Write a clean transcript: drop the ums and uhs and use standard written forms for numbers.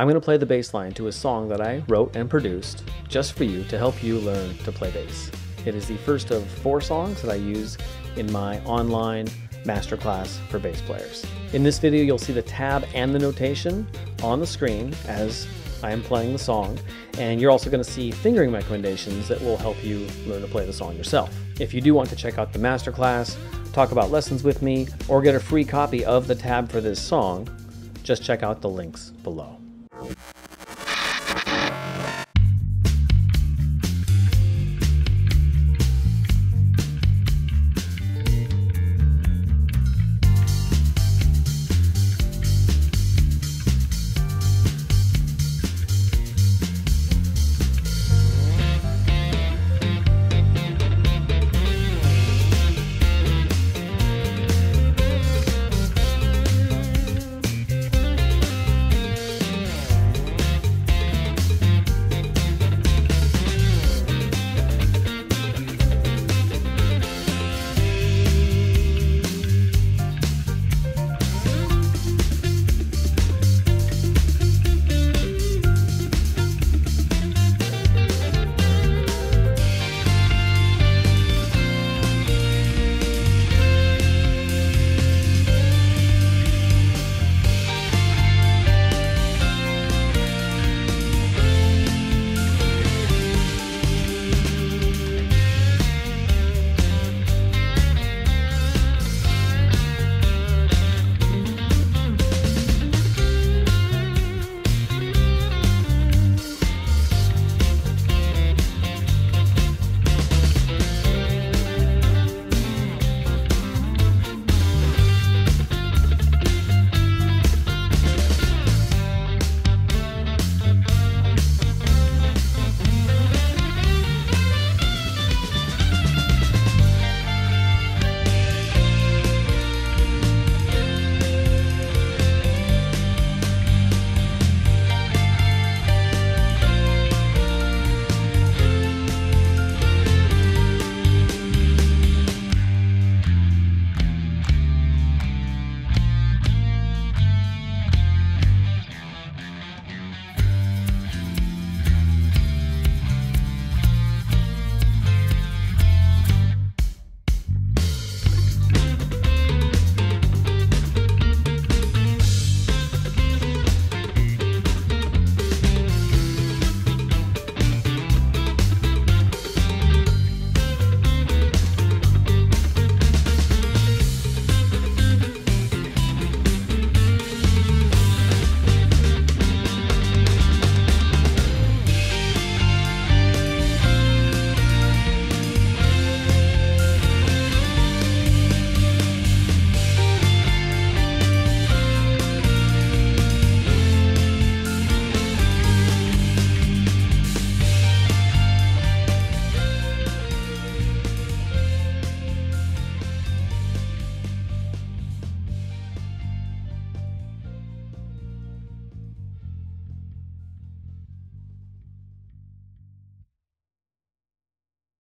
I'm going to play the bass line to a song that I wrote and produced just for you to help you learn to play bass. It is the first of 4 songs that I use in my online masterclass for bass players. In this video, you'll see the tab and the notation on the screen as I am playing the song, and you're also going to see fingering recommendations that will help you learn to play the song yourself. If you do want to check out the masterclass, talk about lessons with me, or get a free copy of the tab for this song, just check out the links below.